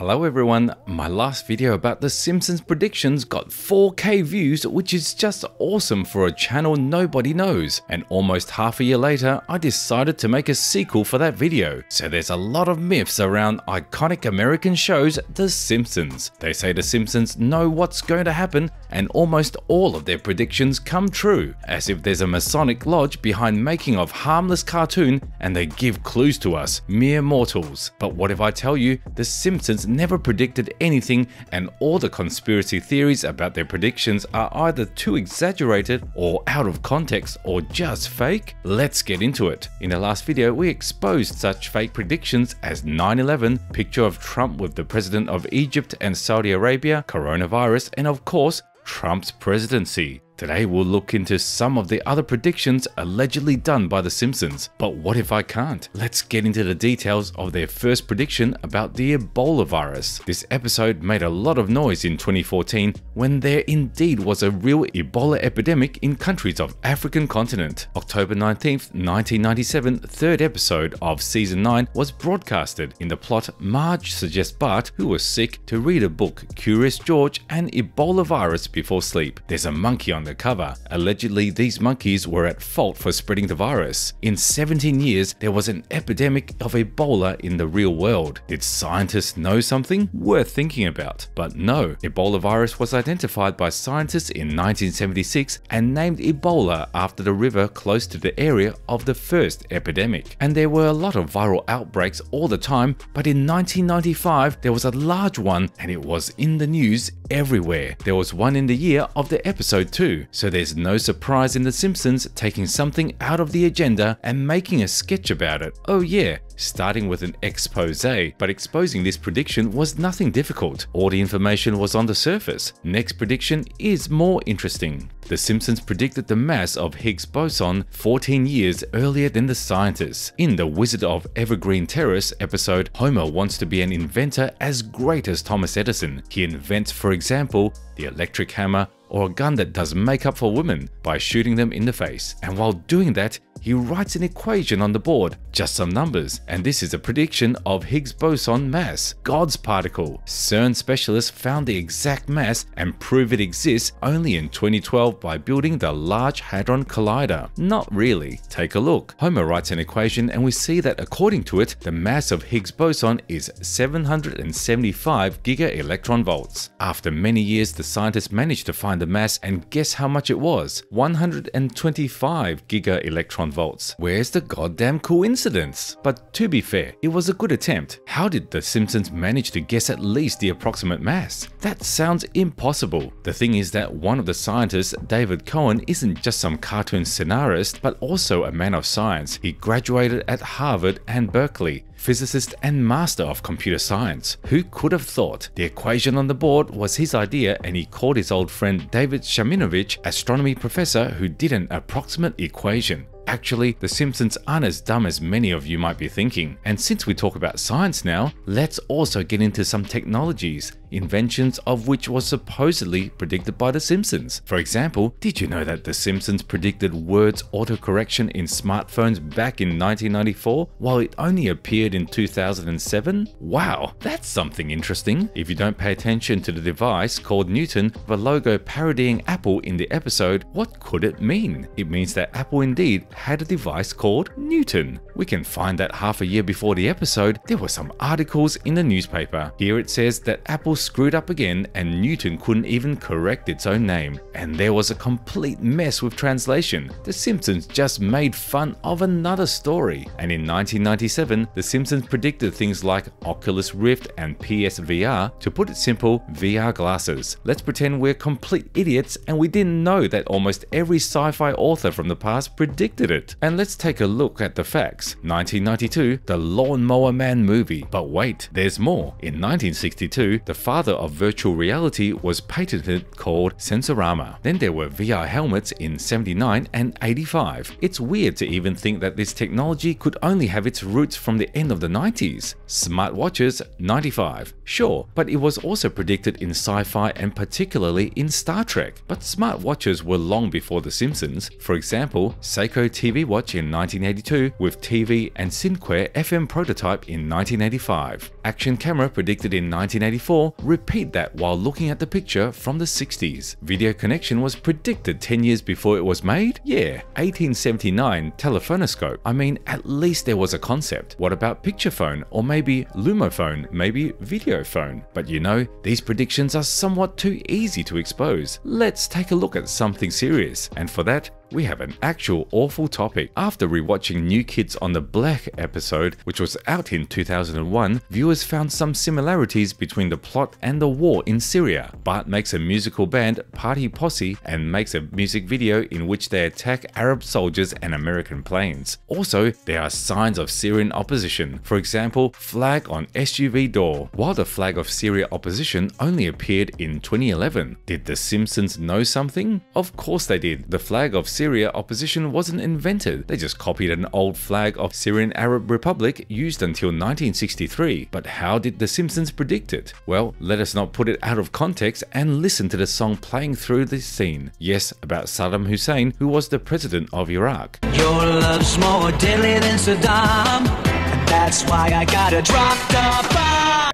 Hello everyone, my last video about The Simpsons predictions got 4K views, which is just awesome for a channel nobody knows, and almost half a year later I decided to make a sequel for that video. So there's a lot of myths around iconic American shows The Simpsons. They say The Simpsons know what's going to happen and almost all of their predictions come true, as if there's a Masonic lodge behind making of harmless cartoon and they give clues to us, mere mortals. But what if I tell you The Simpsons never predicted anything and all the conspiracy theories about their predictions are either too exaggerated or out of context or just fake? Let's get into it. In the last video, we exposed such fake predictions as 9/11, picture of Trump with the president of Egypt and Saudi Arabia, coronavirus, and of course, Trump's presidency. Today we'll look into some of the other predictions allegedly done by The Simpsons. But what if I can't? Let's get into the details of their first prediction about the Ebola virus. This episode made a lot of noise in 2014 when there indeed was a real Ebola epidemic in countries of African continent. October 19th, 1997, third episode of season 9 was broadcasted. In the plot, Marge suggests Bart, who was sick, to read a book, Curious George and Ebola virus, before sleep. There's a monkey on the cover. Allegedly, these monkeys were at fault for spreading the virus. In 17 years, there was an epidemic of Ebola in the real world. Did scientists know something? Worth thinking about. But no, Ebola virus was identified by scientists in 1976 and named Ebola after the river close to the area of the first epidemic. And there were a lot of viral outbreaks all the time, but in 1995, there was a large one and it was in the news everywhere. There was one in the year of the episode too. So there's no surprise in The Simpsons taking something out of the agenda and making a sketch about it. Oh yeah, starting with an expose, but exposing this prediction was nothing difficult. All the information was on the surface. Next prediction is more interesting. The Simpsons predicted the mass of Higgs boson 14 years earlier than the scientists. In the Wizard of Evergreen Terrace episode, Homer wants to be an inventor as great as Thomas Edison. He invents, for example, the electric hammer, or a gun that does makeup for women by shooting them in the face. And while doing that, he writes an equation on the board, just some numbers. And this is a prediction of Higgs boson mass, God's particle. CERN specialists found the exact mass and prove it exists only in 2012 by building the Large Hadron Collider. Not really. Take a look. Homer writes an equation and we see that according to it, the mass of Higgs boson is 775 giga-electron volts. After many years, the scientists managed to find the mass and guess how much it was? 125 giga-electron volts. Where's the goddamn coincidence? But to be fair, it was a good attempt. How did The Simpsons manage to guess at least the approximate mass? That sounds impossible. The thing is that one of the scientists, David Cohen, isn't just some cartoon scenarist, but also a man of science. He graduated at Harvard and Berkeley, physicist and master of computer science. Who could have thought? The equation on the board was his idea and he called his old friend David Shaminovich, astronomy professor who did an approximate equation. Actually, The Simpsons aren't as dumb as many of you might be thinking. And since we talk about science now, let's also get into some technologies, inventions of which was supposedly predicted by The Simpsons. For example, did you know that The Simpsons predicted words autocorrection in smartphones back in 1994, while it only appeared in 2007? Wow, that's something interesting. If you don't pay attention to the device called Newton, the logo parodying Apple in the episode, what could it mean? It means that Apple indeed had a device called Newton. We can find that half a year before the episode, there were some articles in the newspaper. Here it says that Apple screwed up again and Newton couldn't even correct its own name. And there was a complete mess with translation. The Simpsons just made fun of another story. And in 1997, The Simpsons predicted things like Oculus Rift and PSVR, to put it simple, VR glasses. Let's pretend we're complete idiots and we didn't know that almost every sci-fi author from the past predicted it. And let's take a look at the facts. 1992, the Lawnmower Man movie. But wait, there's more. In 1962, the father of virtual reality was patented called Sensorama. Then there were VR helmets in '79 and '85. It's weird to even think that this technology could only have its roots from the end of the 90s. Smartwatches, '95. Sure, but it was also predicted in sci-fi and particularly in Star Trek. But smartwatches were long before The Simpsons. For example, Seiko TV watch in 1982 with TV and Sinclair FM prototype in 1985. Action camera predicted in 1984, repeat that while looking at the picture from the '60s. Video connection was predicted 10 years before it was made? Yeah, 1879 telephonoscope. I mean, at least there was a concept. What about picture phone, or maybe lumophone, maybe video phone? But you know, these predictions are somewhat too easy to expose. Let's take a look at something serious, and for that, we have an actual awful topic. After rewatching New Kids on the Block episode, which was out in 2001, viewers found some similarities between the plot and the war in Syria. Bart makes a musical band, Party Posse, and makes a music video in which they attack Arab soldiers and American planes. Also, there are signs of Syrian opposition. For example, flag on SUV door. While the flag of Syria opposition only appeared in 2011. Did The Simpsons know something? Of course they did. The flag of Syria opposition wasn't invented. They just copied an old flag of Syrian Arab Republic used until 1963. But how did The Simpsons predict it? Well, let us not put it out of context and listen to the song playing through this scene. Yes, about Saddam Hussein, who was the president of Iraq. Your love's more deadly than Saddam, and that's why I gotta drop the bomb.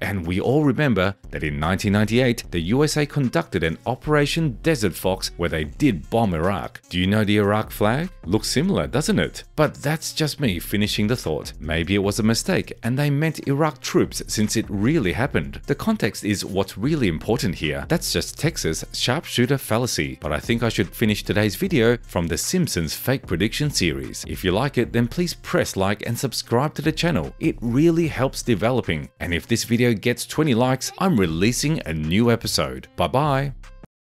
And we all remember that in 1998, the USA conducted an Operation Desert Fox where they did bomb Iraq. Do you know the Iraq flag? Looks similar, doesn't it? But that's just me finishing the thought. Maybe it was a mistake and they meant Iraq troops since it really happened. The context is what's really important here. That's just Texas sharpshooter fallacy. But I think I should finish today's video from The Simpsons fake prediction series. If you like it, then please press like and subscribe to the channel. It really helps developing. And if this video gets 20 likes, I'm releasing a new episode. Bye bye.